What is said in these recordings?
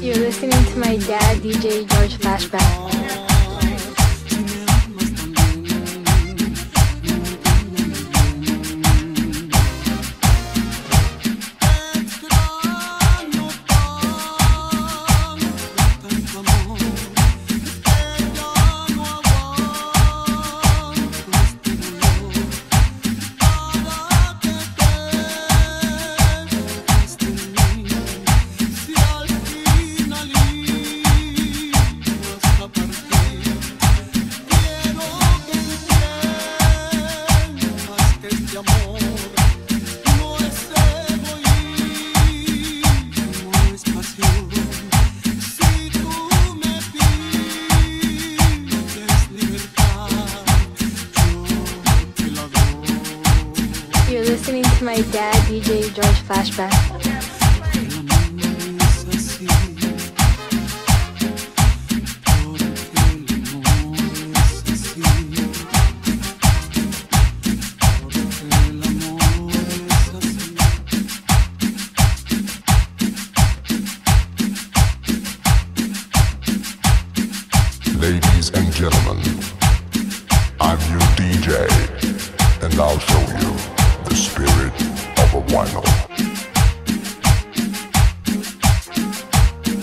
You're listening to my dad, DJ Georges Flashback. You're listening to my dad, DJ Georges Flashback. You're listening to my dad, DJ Georges Flashback. Ladies and gentlemen, I'm your DJ, and I'll show you the spirit of a vinyl.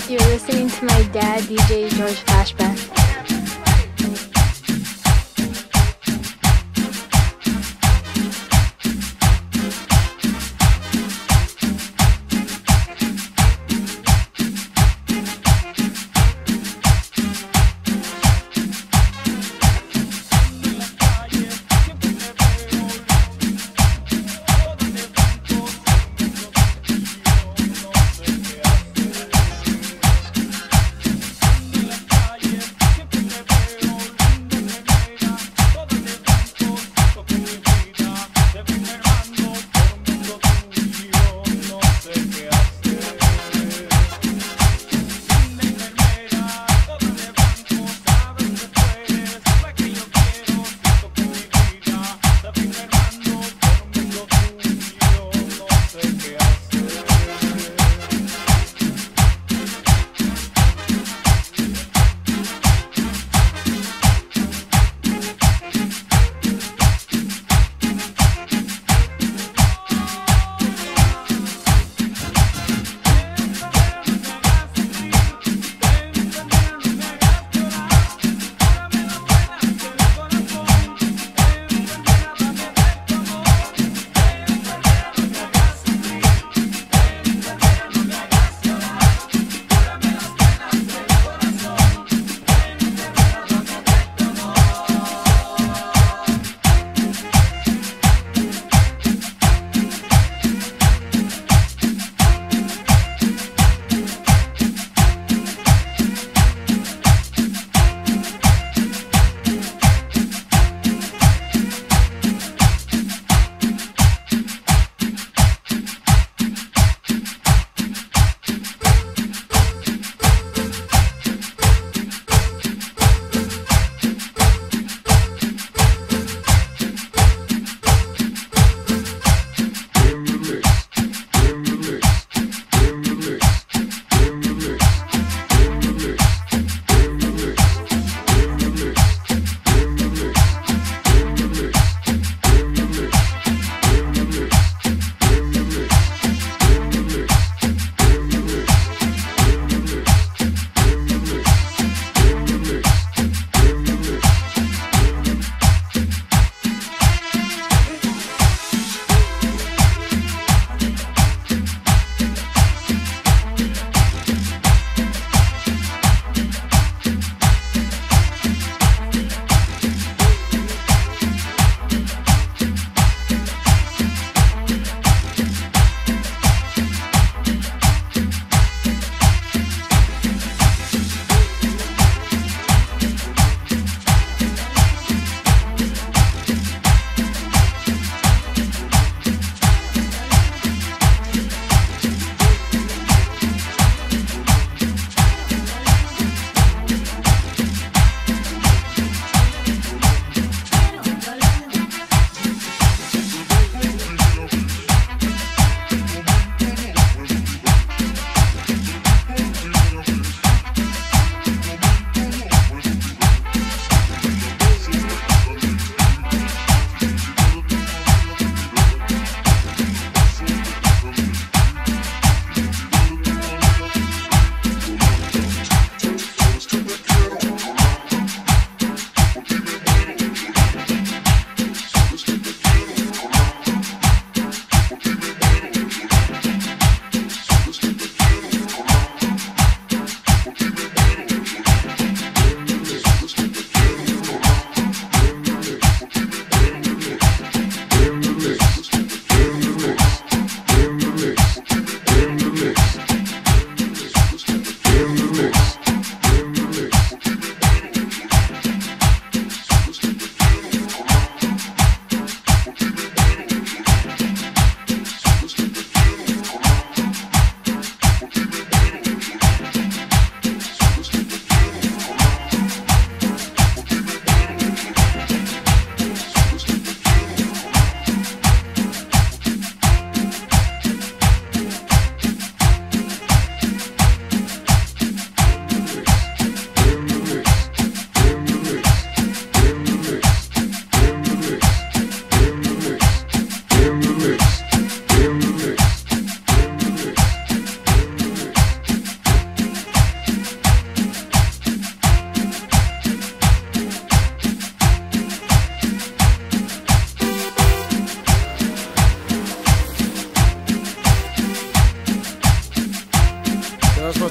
You're listening to my dad, DJ Georges Flashback. Yeah.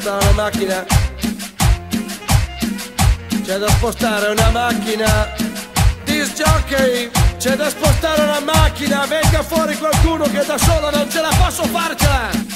spostare una macchina. C'è da spostare una macchina. Disc jockey, c'è da spostare una macchina. Venga fuori qualcuno che da solo non ce la posso farcela.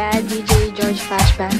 DJ Georges Flashback.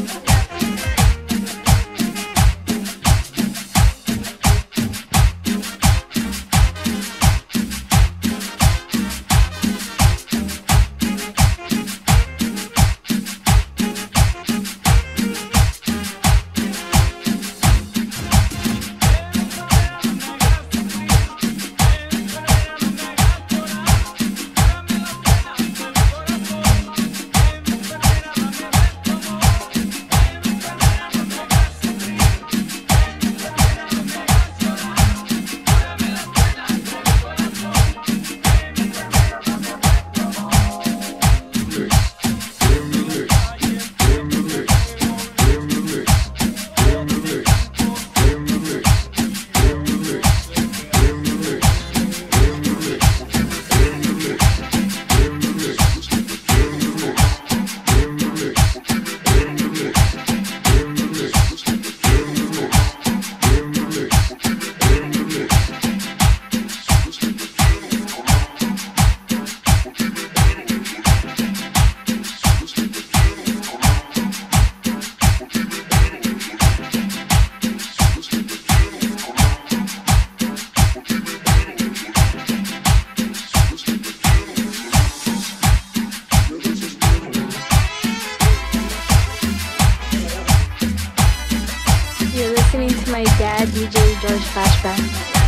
You're listening to my dad, DJ Georges Flashback.